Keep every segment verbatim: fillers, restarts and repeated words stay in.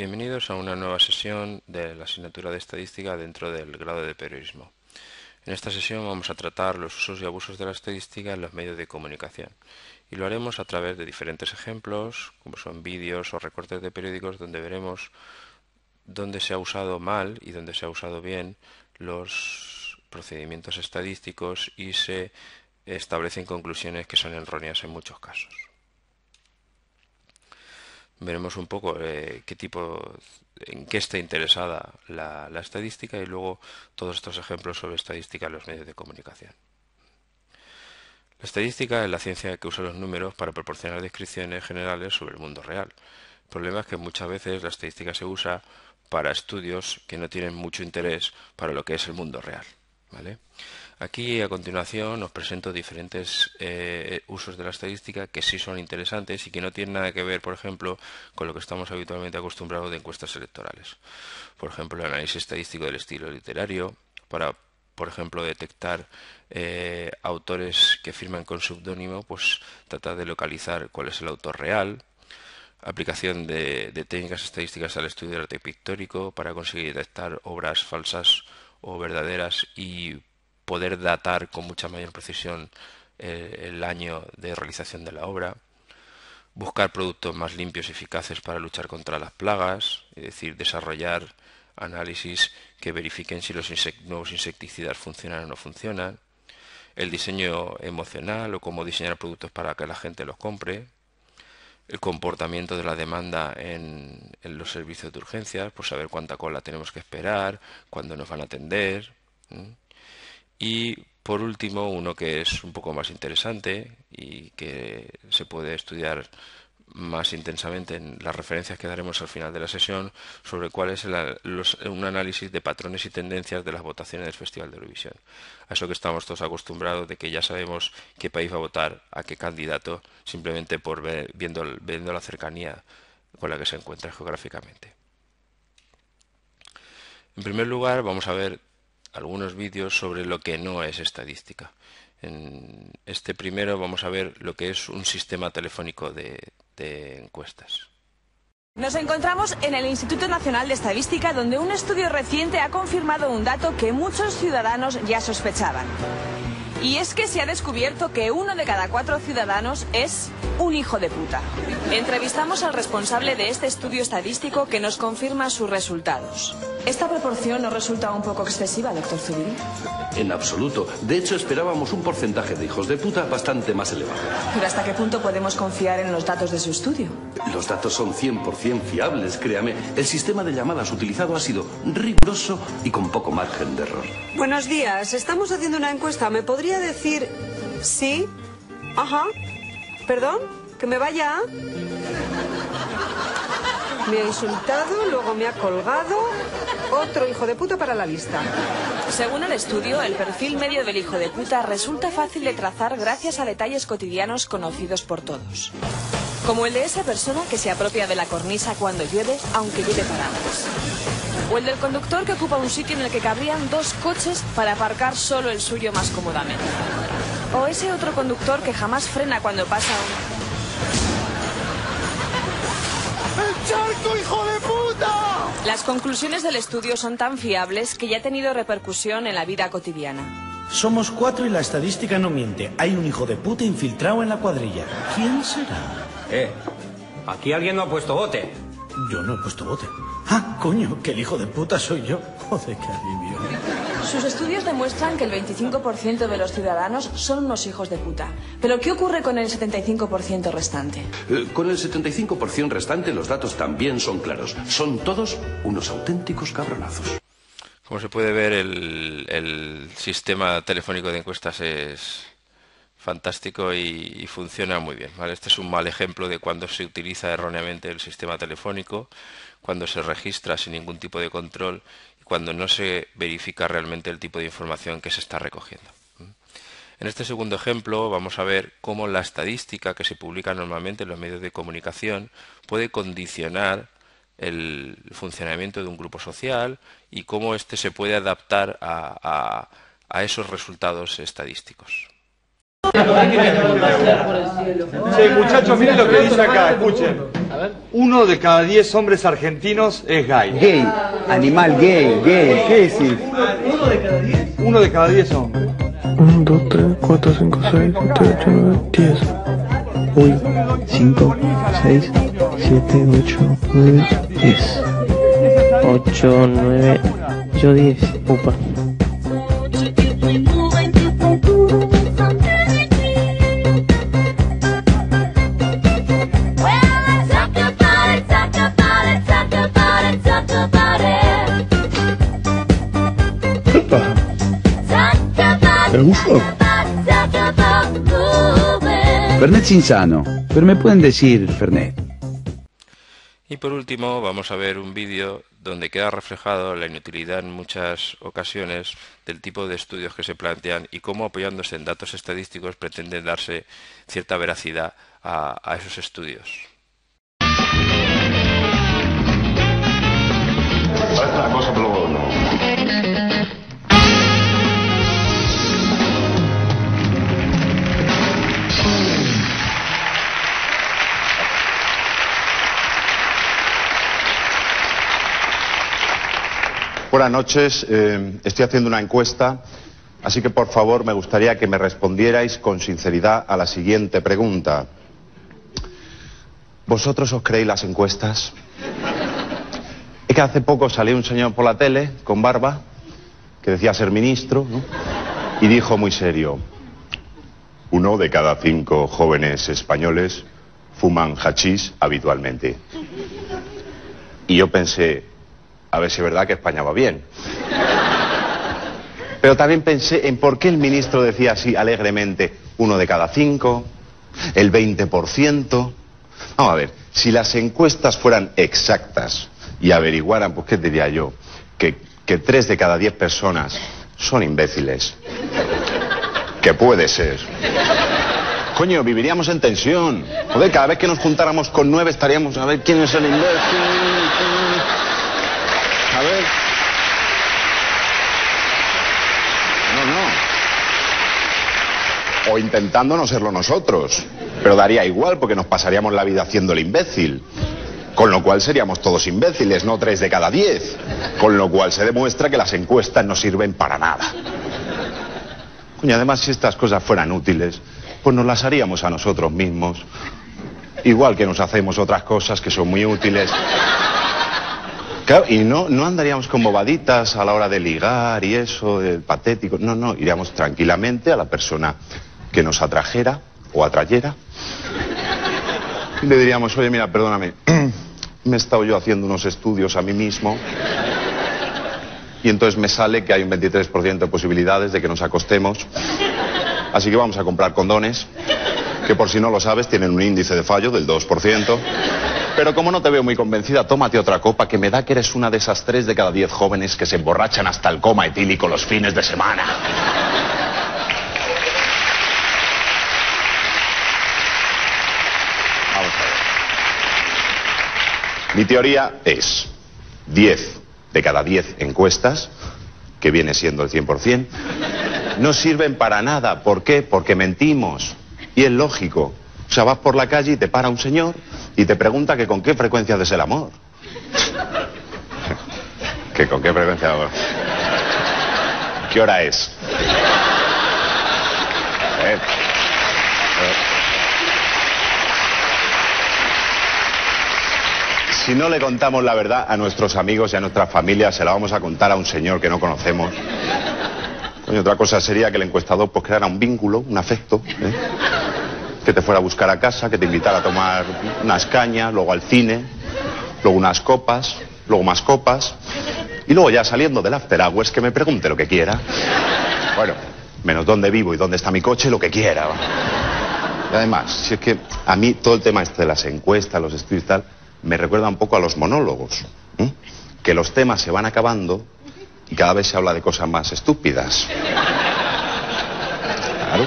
Bienvenidos a una nueva sesión de la asignatura de Estadística dentro del grado de Periodismo. En esta sesión vamos a tratar los usos y abusos de la estadística en los medios de comunicación y lo haremos a través de diferentes ejemplos, como son vídeos o recortes de periódicos, donde veremos dónde se ha usado mal y dónde se ha usado bien los procedimientos estadísticos y se establecen conclusiones que son erróneas en muchos casos. Veremos un poco eh, qué tipo, en qué está interesada la, la estadística y luego todos estos ejemplos sobre estadística en los medios de comunicación. La estadística es la ciencia que usa los números para proporcionar descripciones generales sobre el mundo real. El problema es que muchas veces la estadística se usa para estudios que no tienen mucho interés para lo que es el mundo real, ¿vale? Aquí a continuación os presento diferentes eh, usos de la estadística que sí son interesantes y que no tienen nada que ver, por ejemplo, con lo que estamos habitualmente acostumbrados de encuestas electorales. Por ejemplo, el análisis estadístico del estilo literario para, por ejemplo, detectar eh, autores que firman con seudónimo, pues tratar de localizar cuál es el autor real. Aplicación de, de técnicas estadísticas al estudio del arte pictórico para conseguir detectar obras falsas o verdaderas y poder datar con mucha mayor precisión el año de realización de la obra, buscar productos más limpios y eficaces para luchar contra las plagas, es decir, desarrollar análisis que verifiquen si los insect- nuevos insecticidas funcionan o no funcionan, el diseño emocional o cómo diseñar productos para que la gente los compre, el comportamiento de la demanda en, en los servicios de urgencias, por saber cuánta cola tenemos que esperar, cuándo nos van a atender. ¿Mm? Y por último, uno que es un poco más interesante y que se puede estudiar más intensamente en las referencias que daremos al final de la sesión sobre cuál es el, los, un análisis de patrones y tendencias de las votaciones del Festival de Eurovisión. A eso que estamos todos acostumbrados, de que ya sabemos qué país va a votar a qué candidato simplemente por ver, viendo, viendo la cercanía con la que se encuentra geográficamente. En primer lugar, vamos a ver algunos vídeos sobre lo que no es estadística. En este primero vamos a ver lo que es un sistema telefónico de, de encuestas. Nos encontramos en el Instituto Nacional de Estadística, donde un estudio reciente ha confirmado un dato que muchos ciudadanos ya sospechaban. Y es que se ha descubierto que uno de cada cuatro ciudadanos es un hijo de puta. Entrevistamos al responsable de este estudio estadístico que nos confirma sus resultados. ¿Esta proporción no resulta un poco excesiva, doctor Zubir? En absoluto. De hecho, esperábamos un porcentaje de hijos de puta bastante más elevado. ¿Pero hasta qué punto podemos confiar en los datos de su estudio? Los datos son cien por cien fiables, créame. El sistema de llamadas utilizado ha sido riguroso y con poco margen de error. Buenos días. Estamos haciendo una encuesta. ¿Me podría decir sí? Ajá. ¿Perdón? ¿Que me vaya? Me ha insultado, luego me ha colgado. Otro hijo de puta para la lista. Según el estudio, el perfil medio del hijo de puta resulta fácil de trazar gracias a detalles cotidianos conocidos por todos. Como el de esa persona que se apropia de la cornisa cuando llueve, aunque lleve paraguas. O el del conductor que ocupa un sitio en el que cabrían dos coches para aparcar solo el suyo más cómodamente. O ese otro conductor que jamás frena cuando pasa un... ¡El charco, hijo de puta! Las conclusiones del estudio son tan fiables que ya ha tenido repercusión en la vida cotidiana. Somos cuatro y la estadística no miente. Hay un hijo de puta infiltrado en la cuadrilla. ¿Quién será? Eh, aquí alguien no ha puesto bote. Yo no he puesto bote. Ah, coño, que el hijo de puta soy yo. Joder, qué alivio. Sus estudios demuestran que el veinticinco por ciento de los ciudadanos son unos hijos de puta. ¿Pero qué ocurre con el setenta y cinco por ciento restante? Eh, con el setenta y cinco por ciento restante los datos también son claros. Son todos unos auténticos cabronazos. Como se puede ver, el, el sistema telefónico de encuestas es fantástico y, y funciona muy bien, ¿vale? Este es un mal ejemplo de cuando se utiliza erróneamente el sistema telefónico, cuando se registra sin ningún tipo de control y cuando no se verifica realmente el tipo de información que se está recogiendo. En este segundo ejemplo vamos a ver cómo la estadística que se publica normalmente en los medios de comunicación puede condicionar el funcionamiento de un grupo social y cómo éste se puede adaptar a, a, a esos resultados estadísticos. Sí, muchachos, miren lo que dice acá, escuchen. uno de cada diez hombres argentinos es gay. Gay, animal gay, gay, ¿qué es eso? ¿Uno de cada diez? Uno de cada diez hombres. uno, dos, tres, cuatro, cinco, seis, siete, ocho, nueve, diez. Uy, cinco, seis, siete, ocho, nueve, diez. ocho, nueve, yo diez, upa. Per gusto. Fernet sin sano, pero me pueden decir Fernet. Y por último vamos a ver un vídeo donde queda reflejado la inutilidad en muchas ocasiones del tipo de estudios que se plantean y cómo apoyándose en datos estadísticos pretenden darse cierta veracidad a, a esos estudios. Esta cosa, pero bueno. Buenas noches, eh, estoy haciendo una encuesta, así que por favor me gustaría que me respondierais con sinceridad a la siguiente pregunta. ¿Vosotros os creéis las encuestas? Es que hace poco salió un señor por la tele, con barba, que decía ser ministro, ¿no? Y dijo muy serio: uno de cada cinco jóvenes españoles fuman hachís habitualmente. Y yo pensé, a ver si es verdad que España va bien. Pero también pensé en por qué el ministro decía así alegremente: uno de cada cinco, el veinte por ciento... Vamos a ver, si las encuestas fueran exactas y averiguaran, pues qué diría yo, que, que tres de cada diez personas son imbéciles. Que puede ser. Coño, viviríamos en tensión. Joder, cada vez que nos juntáramos con nueve estaríamos a ver quién es el imbécil. A ver. No, no. O intentando no serlo nosotros. Pero daría igual porque nos pasaríamos la vida haciendo el imbécil. Con lo cual seríamos todos imbéciles, no tres de cada diez. Con lo cual se demuestra que las encuestas no sirven para nada. Coño, además, si estas cosas fueran útiles, pues nos las haríamos a nosotros mismos. Igual que nos hacemos otras cosas que son muy útiles. Claro, y no, no andaríamos con bobaditas a la hora de ligar y eso, el patético. No, no, iríamos tranquilamente a la persona que nos atrajera o atrayera. Y le diríamos: oye, mira, perdóname, me he estado yo haciendo unos estudios a mí mismo. Y entonces me sale que hay un veintitrés por ciento de posibilidades de que nos acostemos. Así que vamos a comprar condones, que por si no lo sabes tienen un índice de fallo del dos por ciento. Pero como no te veo muy convencida, tómate otra copa, que me da que eres una de esas tres de cada diez jóvenes que se emborrachan hasta el coma etílico los fines de semana. Vamos a ver. Mi teoría es: diez de cada diez encuestas, que viene siendo el cien por cien, no sirven para nada. ¿Por qué? Porque mentimos. Y es lógico. O sea, vas por la calle y te para un señor y te pregunta que con qué frecuencia haces el amor. Que con qué frecuencia... ¿Qué hora es? A ver. A ver. Si no le contamos la verdad a nuestros amigos y a nuestras familias, se la vamos a contar a un señor que no conocemos. Y otra cosa sería que el encuestador pues creara un vínculo, un afecto, ¿eh? Que te fuera a buscar a casa, que te invitara a tomar unas cañas, luego al cine, luego unas copas, luego más copas, y luego ya saliendo del after hours que me pregunte lo que quiera. Bueno, menos dónde vivo y dónde está mi coche, lo que quiera. Y además, si es que a mí todo el tema este de las encuestas, los estudios y tal, me recuerda un poco a los monólogos, ¿eh? Que los temas se van acabando y cada vez se habla de cosas más estúpidas. Claro.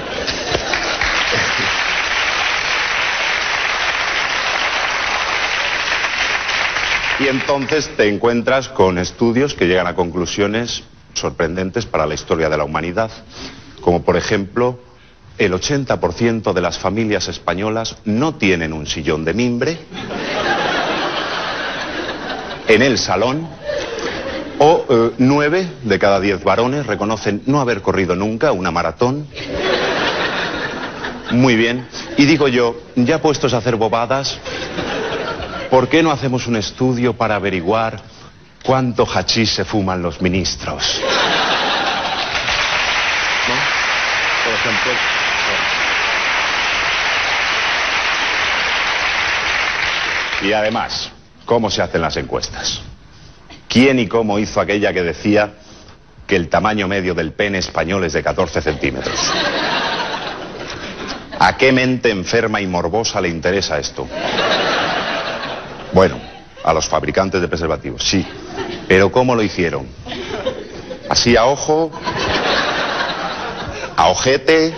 Y entonces te encuentras con estudios que llegan a conclusiones sorprendentes para la historia de la humanidad, como por ejemplo, el ochenta por ciento de las familias españolas no tienen un sillón de mimbre en el salón, o eh, nueve de cada diez varones reconocen no haber corrido nunca una maratón. Muy bien. Y digo yo, ya puestos a hacer bobadas, ¿por qué no hacemos un estudio para averiguar cuánto hachís se fuman los ministros? ¿No? Por ejemplo... Y además, ¿cómo se hacen las encuestas? ¿Quién y cómo hizo aquella que decía que el tamaño medio del pene español es de catorce centímetros? ¿A qué mente enferma y morbosa le interesa esto? Bueno, a los fabricantes de preservativos, sí. Pero ¿cómo lo hicieron? ¿Así a ojo? ¿A ojete?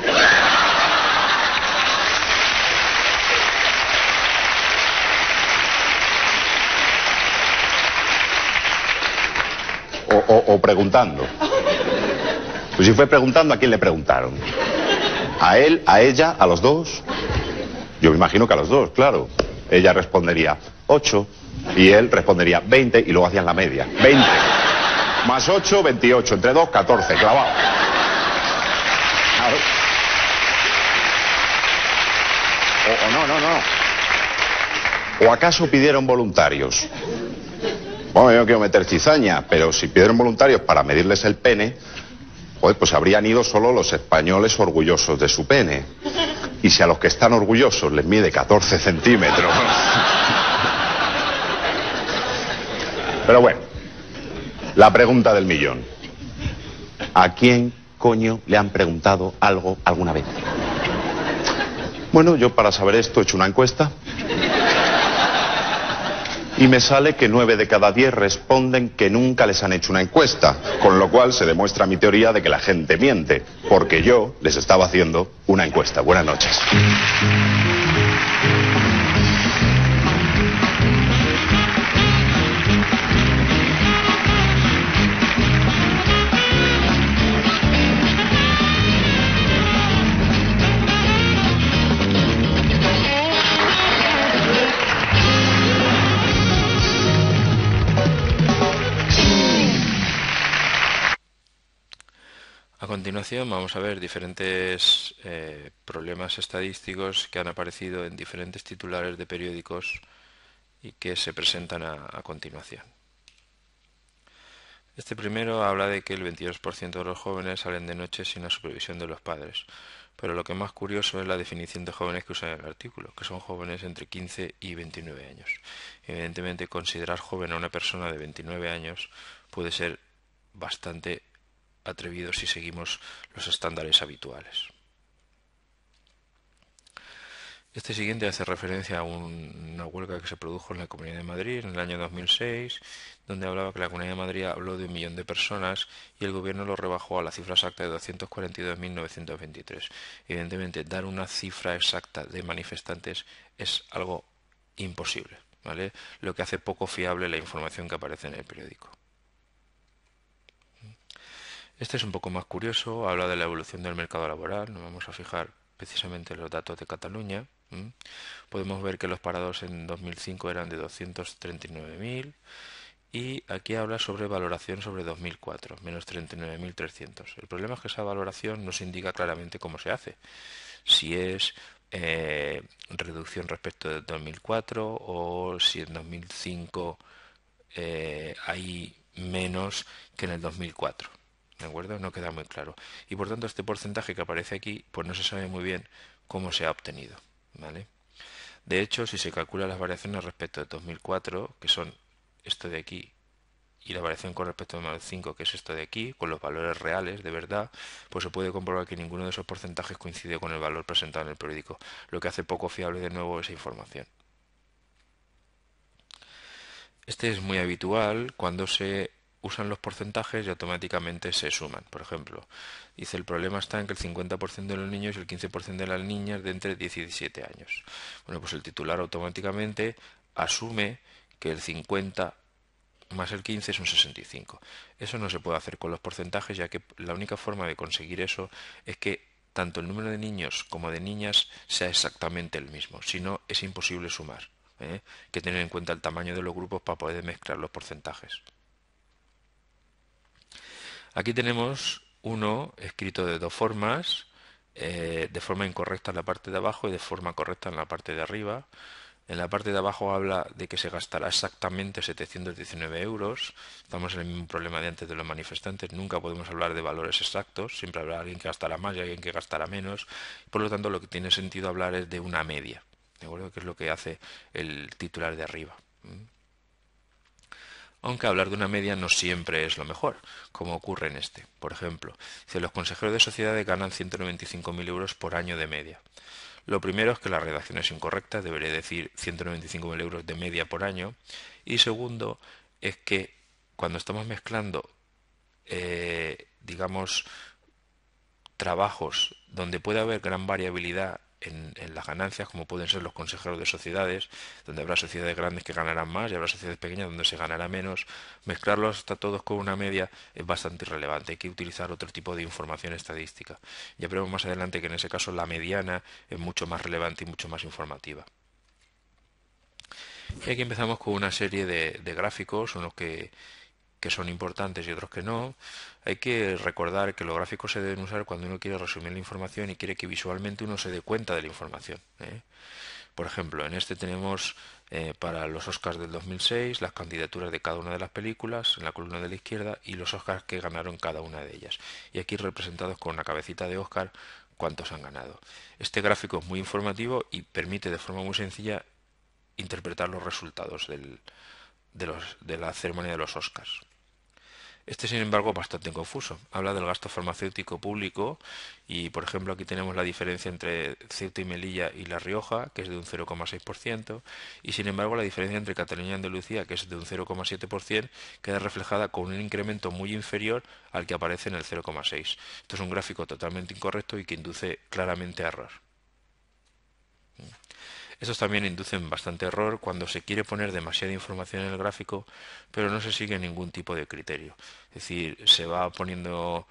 O, o, o preguntando. Pues si fue preguntando, ¿a quién le preguntaron? ¿A él? ¿A ella? ¿A los dos? Yo me imagino que a los dos, claro. Ella respondería ocho y él respondería veinte y luego hacían la media. veinte más ocho, veintiocho. Entre dos, catorce. Clavado. Claro. O, o no, no, no. ¿O acaso pidieron voluntarios? Bueno, yo no quiero meter cizaña, pero si pidieron voluntarios para medirles el pene, joder, pues habrían ido solo los españoles orgullosos de su pene. Y si a los que están orgullosos les mide catorce centímetros... Pero bueno, la pregunta del millón. ¿A quién coño le han preguntado algo alguna vez? Bueno, yo para saber esto he hecho una encuesta. Y me sale que nueve de cada diez responden que nunca les han hecho una encuesta, con lo cual se demuestra mi teoría de que la gente miente, porque yo les estaba haciendo una encuesta. Buenas noches. A continuación vamos a ver diferentes eh, problemas estadísticos que han aparecido en diferentes titulares de periódicos y que se presentan a, a continuación. Este primero habla de que el veintidós por ciento de los jóvenes salen de noche sin la supervisión de los padres, pero lo que más curioso es la definición de jóvenes que usan el artículo, que son jóvenes entre quince y veintinueve años. Evidentemente, considerar joven a una persona de veintinueve años puede ser bastante atrevido si seguimos los estándares habituales. Este siguiente hace referencia a un, una huelga que se produjo en la Comunidad de Madrid en el año dos mil seis, donde hablaba que la Comunidad de Madrid habló de un millón de personas y el gobierno lo rebajó a la cifra exacta de doscientos cuarenta y dos mil novecientos veintitrés. Evidentemente, dar una cifra exacta de manifestantes es algo imposible, ¿vale? Lo que hace poco fiable la información que aparece en el periódico. Este es un poco más curioso, habla de la evolución del mercado laboral. Nos vamos a fijar precisamente en los datos de Cataluña. ¿Mm? Podemos ver que los parados en dos mil cinco eran de doscientos treinta y nueve mil y aquí habla sobre valoración sobre dos mil cuatro, menos treinta y nueve mil trescientos. El problema es que esa valoración no se indica claramente cómo se hace, si es eh, reducción respecto de dos mil cuatro o si en dos mil cinco eh, hay menos que en el dos mil cuatro. ¿De acuerdo? No queda muy claro. Y por tanto este porcentaje que aparece aquí, pues no se sabe muy bien cómo se ha obtenido, ¿vale? De hecho, si se calculan las variaciones respecto de dos mil cuatro, que son esto de aquí, y la variación con respecto a dos mil cinco, que es esto de aquí, con los valores reales, de verdad, pues se puede comprobar que ninguno de esos porcentajes coincide con el valor presentado en el periódico, lo que hace poco fiable de nuevo esa información. Este es muy habitual cuando se usan los porcentajes y automáticamente se suman. Por ejemplo, dice el problema está en que el cincuenta por ciento de los niños y el quince por ciento de las niñas de entre diez y diecisiete años. Bueno, pues el titular automáticamente asume que el cincuenta más el quince es un sesenta y cinco. Eso no se puede hacer con los porcentajes, ya que la única forma de conseguir eso es que tanto el número de niños como de niñas sea exactamente el mismo. Si no, es imposible sumar. ¿eh? Que tener en cuenta el tamaño de los grupos para poder mezclar los porcentajes. Aquí tenemos uno escrito de dos formas, eh, de forma incorrecta en la parte de abajo y de forma correcta en la parte de arriba. En la parte de abajo habla de que se gastará exactamente setecientos diecinueve euros. Estamos en el mismo problema de antes de los manifestantes. Nunca podemos hablar de valores exactos. Siempre habrá alguien que gastará más y alguien que gastará menos. Por lo tanto, lo que tiene sentido hablar es de una media. ¿De acuerdo? Que es lo que hace el titular de arriba. Aunque hablar de una media no siempre es lo mejor, como ocurre en este. Por ejemplo, si los consejeros de sociedades ganan ciento noventa y cinco mil euros por año de media. Lo primero es que la redacción es incorrecta, debería decir ciento noventa y cinco mil euros de media por año. Y segundo, es que cuando estamos mezclando, eh, digamos, trabajos donde puede haber gran variabilidad en, en las ganancias, como pueden ser los consejeros de sociedades, donde habrá sociedades grandes que ganarán más y habrá sociedades pequeñas donde se ganará menos, mezclarlos hasta todos con una media es bastante irrelevante. Hay que utilizar otro tipo de información estadística. Ya veremos más adelante que en ese caso la mediana es mucho más relevante y mucho más informativa. Y aquí empezamos con una serie de, de gráficos, unos que, que son importantes y otros que no. Hay que recordar que los gráficos se deben usar cuando uno quiere resumir la información y quiere que visualmente uno se dé cuenta de la información, ¿eh? Por ejemplo, en este tenemos eh, para los Oscars del dos mil seis las candidaturas de cada una de las películas en la columna de la izquierda y los Oscars que ganaron cada una de ellas. Y aquí representados con una cabecita de Oscar cuántos han ganado. Este gráfico es muy informativo y permite de forma muy sencilla interpretar los resultados del, de, los, de la ceremonia de los Oscars. Este, sin embargo, es bastante confuso. Habla del gasto farmacéutico público y, por ejemplo, aquí tenemos la diferencia entre Ceuta y Melilla y La Rioja, que es de un cero coma seis por ciento, y, sin embargo, la diferencia entre Cataluña y Andalucía, que es de un cero coma siete por ciento, queda reflejada con un incremento muy inferior al que aparece en el cero coma seis por ciento. Esto es un gráfico totalmente incorrecto y que induce claramente a error. Estos también inducen bastante error cuando se quiere poner demasiada información en el gráfico, pero no se sigue ningún tipo de criterio. Es decir, se va poniendo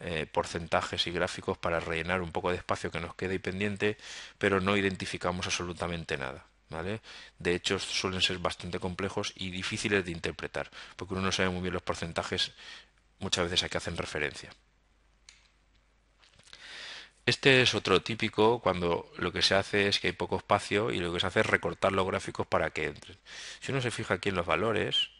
eh, porcentajes y gráficos para rellenar un poco de espacio que nos queda ahí pendiente, pero no identificamos absolutamente nada, ¿vale? De hecho, suelen ser bastante complejos y difíciles de interpretar, porque uno no sabe muy bien los porcentajes muchas veces a qué hacen referencia. Este es otro típico cuando lo que se hace es que hay poco espacio y lo que se hace es recortar los gráficos para que entren. Si uno se fija aquí en los valores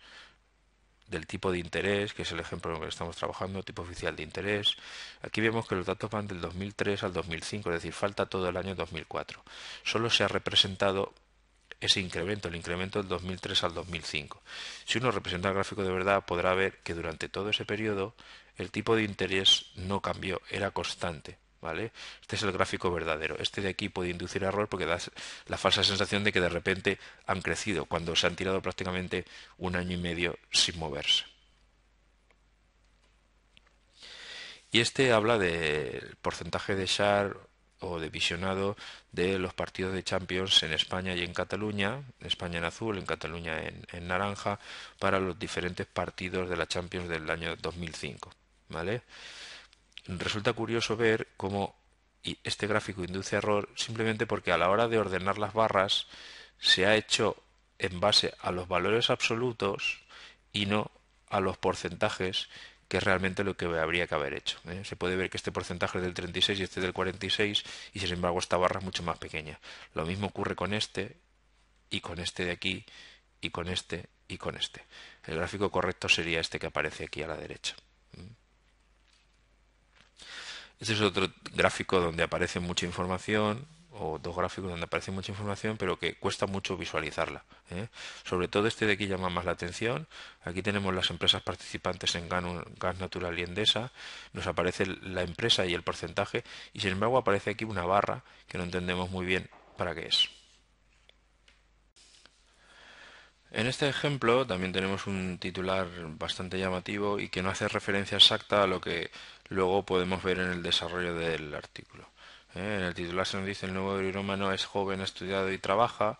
del tipo de interés, que es el ejemplo en el que estamos trabajando, tipo oficial de interés, aquí vemos que los datos van del dos mil tres al dos mil cinco, es decir, falta todo el año dos mil cuatro. Solo se ha representado ese incremento, el incremento del dos mil tres al dos mil cinco. Si uno representa el gráfico de verdad, podrá ver que durante todo ese periodo el tipo de interés no cambió, era constante. ¿Vale? Este es el gráfico verdadero. Este de aquí puede inducir error porque da la falsa sensación de que de repente han crecido cuando se han tirado prácticamente un año y medio sin moverse. Y este habla del porcentaje de share o de visionado de los partidos de Champions en España y en Cataluña, en España en azul, en Cataluña en, en naranja, para los diferentes partidos de la Champions del año dos mil cinco. ¿Vale? Resulta curioso ver cómo este gráfico induce error simplemente porque a la hora de ordenar las barras se ha hecho en base a los valores absolutos y no a los porcentajes, que es realmente lo que habría que haber hecho, ¿eh? Se puede ver que este porcentaje es del treinta y seis y este del cuarenta y seis y sin embargo esta barra es mucho más pequeña. Lo mismo ocurre con este y con este de aquí y con este y con este. El gráfico correcto sería este que aparece aquí a la derecha. Este es otro gráfico donde aparece mucha información, o dos gráficos donde aparece mucha información, pero que cuesta mucho visualizarla, ¿eh? Sobre todo este de aquí llama más la atención. Aquí tenemos las empresas participantes en Gas Natural y Endesa. Nos aparece la empresa y el porcentaje, y sin embargo aparece aquí una barra que no entendemos muy bien para qué es. En este ejemplo también tenemos un titular bastante llamativo y que no hace referencia exacta a lo que luego podemos ver en el desarrollo del artículo. ¿Eh? En el titular se nos dice el nuevo eurómano es joven, ha estudiado y trabaja,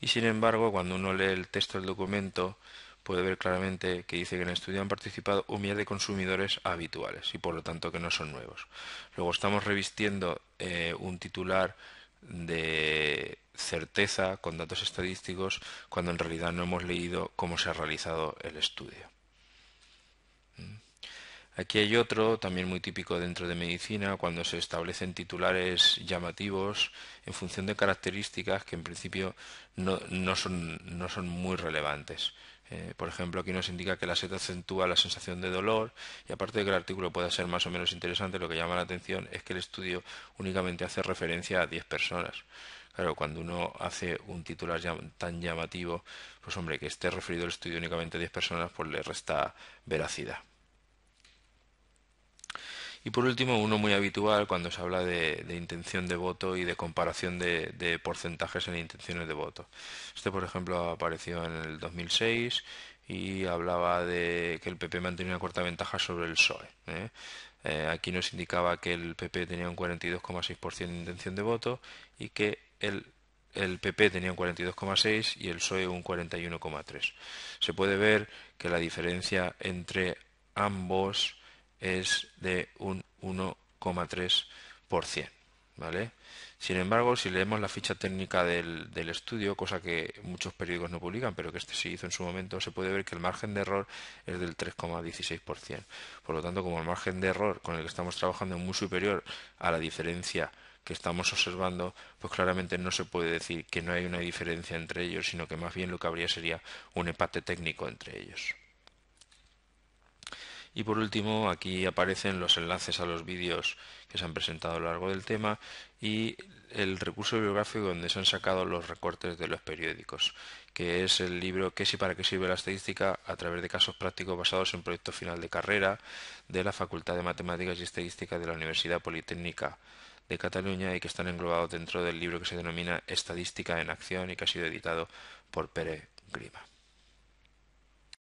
y sin embargo cuando uno lee el texto del documento puede ver claramente que dice que en el estudio han participado un millar de consumidores habituales y por lo tanto que no son nuevos. Luego estamos revistiendo eh, un titular de certeza con datos estadísticos cuando en realidad no hemos leído cómo se ha realizado el estudio. Aquí hay otro, también muy típico dentro de medicina, cuando se establecen titulares llamativos en función de características que en principio no, no, son, no son muy relevantes. Eh, por ejemplo, aquí nos indica que la seta acentúa la sensación de dolor y, aparte de que el artículo pueda ser más o menos interesante, lo que llama la atención es que el estudio únicamente hace referencia a diez personas. Claro, cuando uno hace un titular tan llamativo, pues hombre, que esté referido el estudio únicamente a diez personas, pues le resta veracidad. Y por último, uno muy habitual cuando se habla de, de intención de voto y de comparación de, de porcentajes en intenciones de voto. Este, por ejemplo, apareció en el dos mil seis y hablaba de que el P P mantenía una corta ventaja sobre el P S O E. ¿eh? Eh, aquí nos indicaba que el P P tenía un cuarenta y dos coma seis por ciento de intención de voto y que el El P P tenía un cuarenta y dos coma seis por ciento y el P S O E un cuarenta y uno coma tres por ciento. Se puede ver que la diferencia entre ambos es de un uno coma tres por ciento. ¿Vale? Sin embargo, si leemos la ficha técnica del, del estudio, cosa que muchos periódicos no publican, pero que este sí hizo en su momento, se puede ver que el margen de error es del tres coma dieciséis por ciento. Por lo tanto, como el margen de error con el que estamos trabajando es muy superior a la diferencia que estamos observando, pues claramente no se puede decir que no hay una diferencia entre ellos, sino que más bien lo que habría sería un empate técnico entre ellos. Y por último, aquí aparecen los enlaces a los vídeos que se han presentado a lo largo del tema y el recurso bibliográfico donde se han sacado los recortes de los periódicos, que es el libro ¿Qué y para qué sirve la estadística? A través de casos prácticos basados en proyectos final de carrera de la Facultad de Matemáticas y Estadística de la Universidad Politécnica de Cataluña y que están englobados dentro del libro que se denomina Estadística en Acción y que ha sido editado por Pere Grima.